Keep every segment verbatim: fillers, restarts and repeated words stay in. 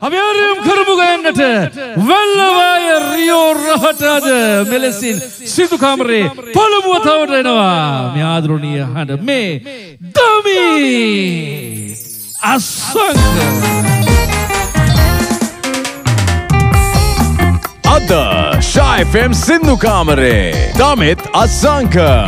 Haberim kırmızı emniyete. Vallahi Rio Ratahaja melesin Sindu Kamare. Palamu atavırına var. Miyadroniye hanım me Damith Asanka. Ada Shaa F M Sindu Kamare. Damith Asanka.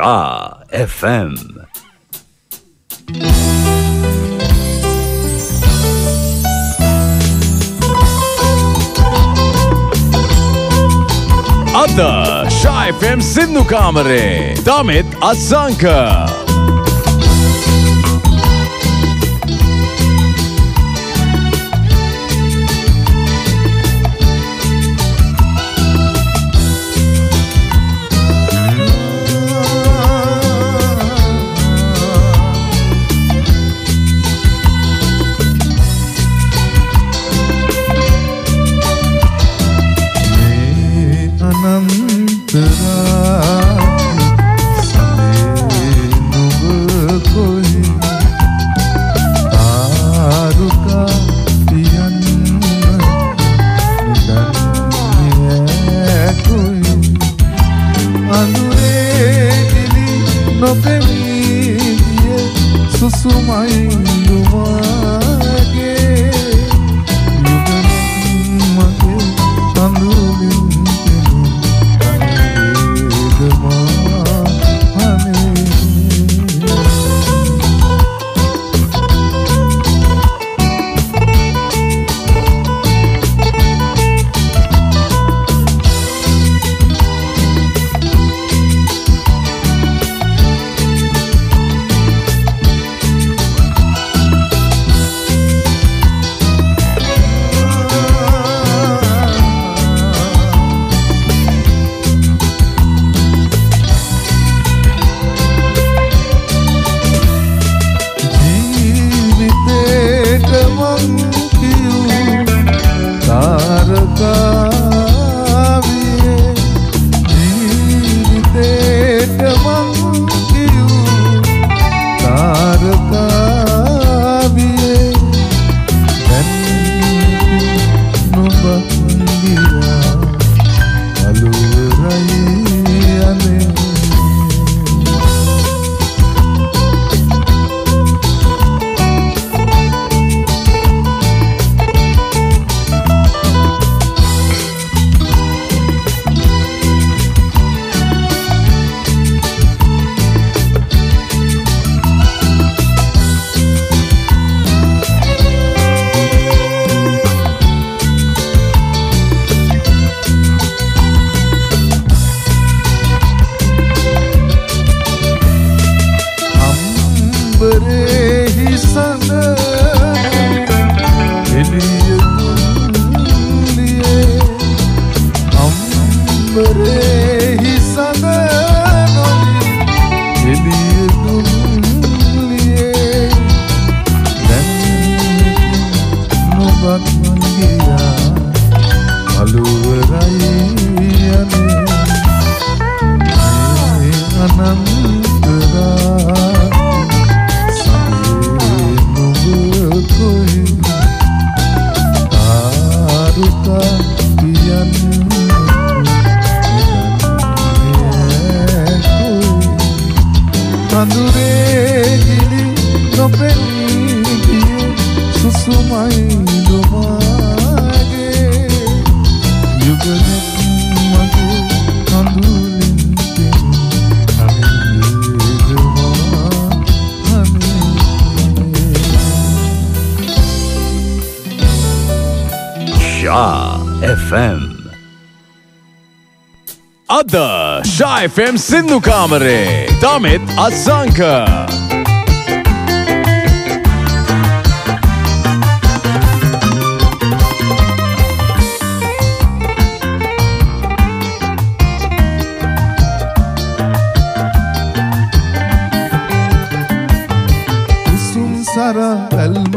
Shaa F M. Ada Shaa F M Sindu Kamare. Damith Asanka. Anant raat sade F M. Ada Shaa F M Sindu Kamare, Damith Asanka. Shaa F M.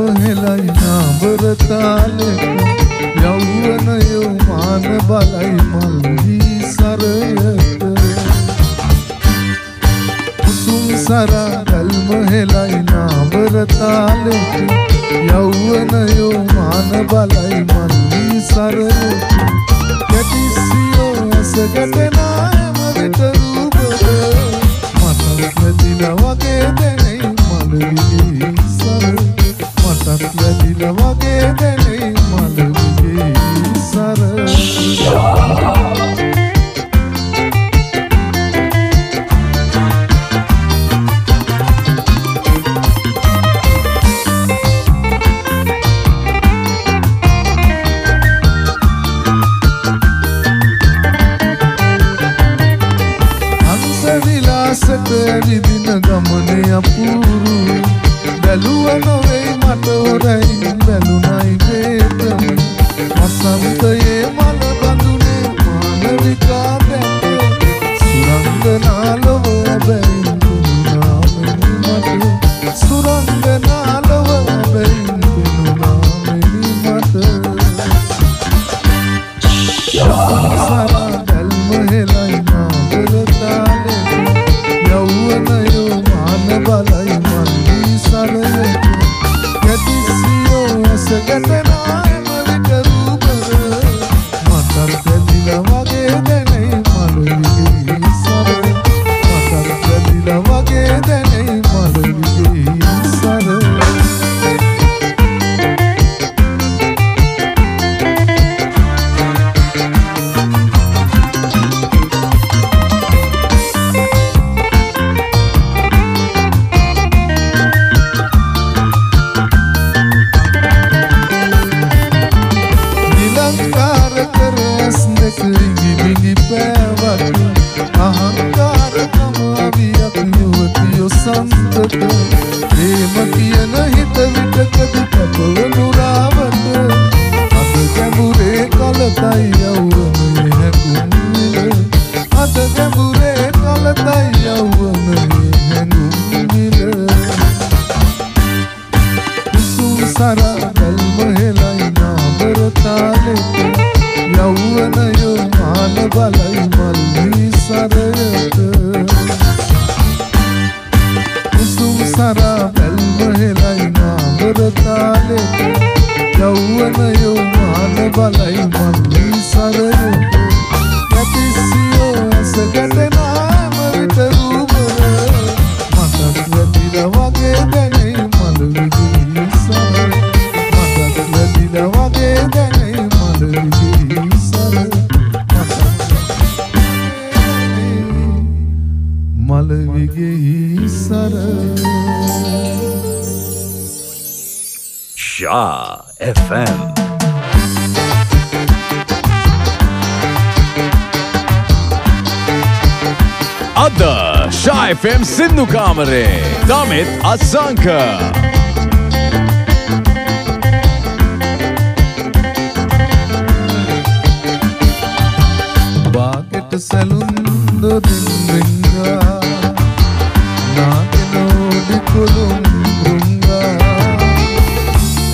Ada Shaa F M Sindu Kamare, Damith Asanka.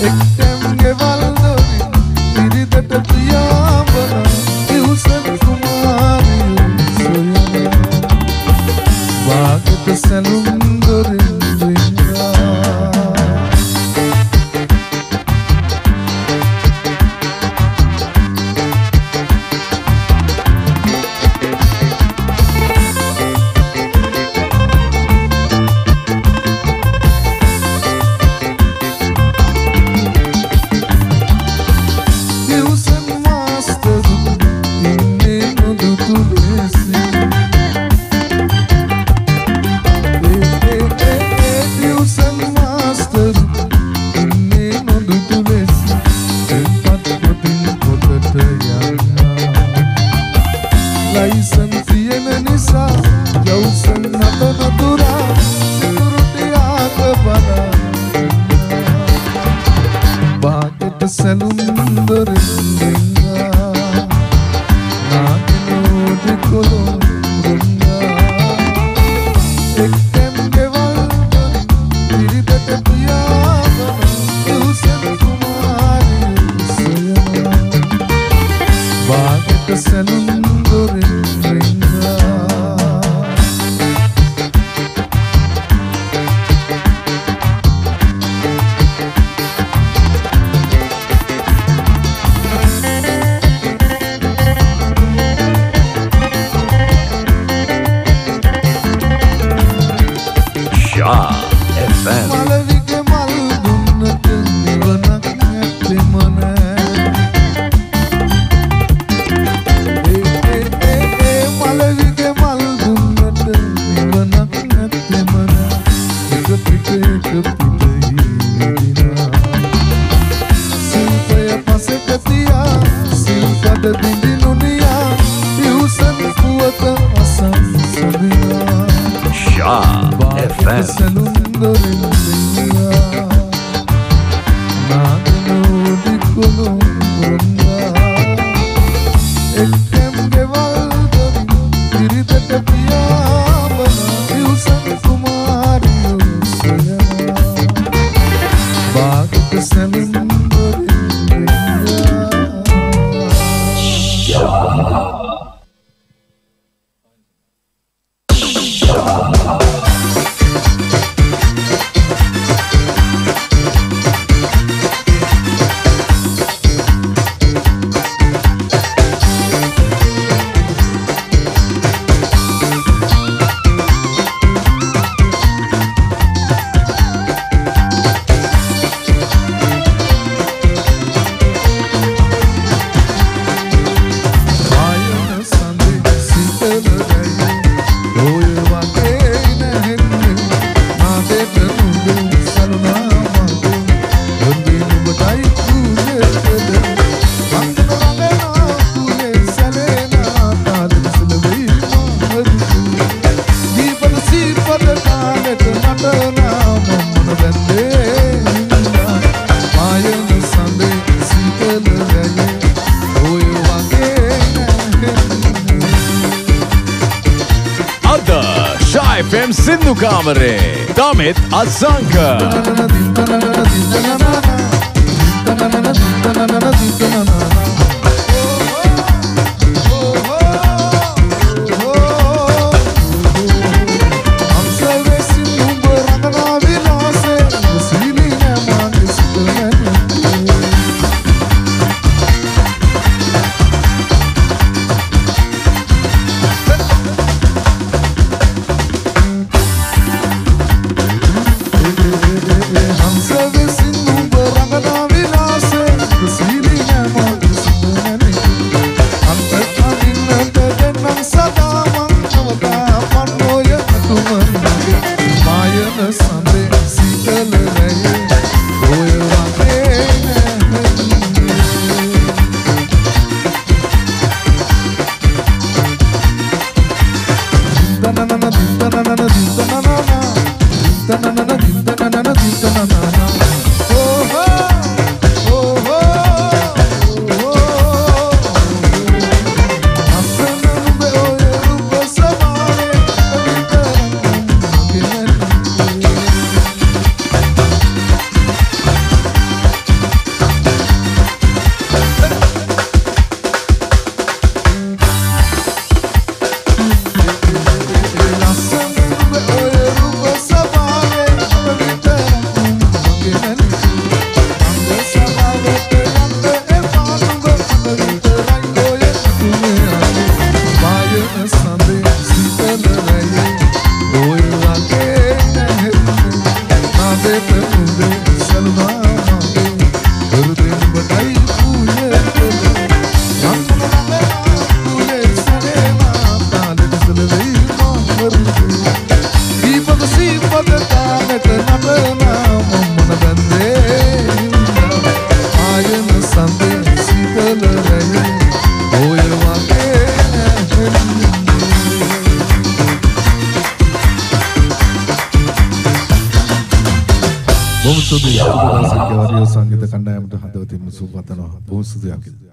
Ek tem ke valdo Sindu Kamare, Damith Asanka. Both of the Rio Sangita Kandam to Hadot in Supatano, both of the